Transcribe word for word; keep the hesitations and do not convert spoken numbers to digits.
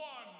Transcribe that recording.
one.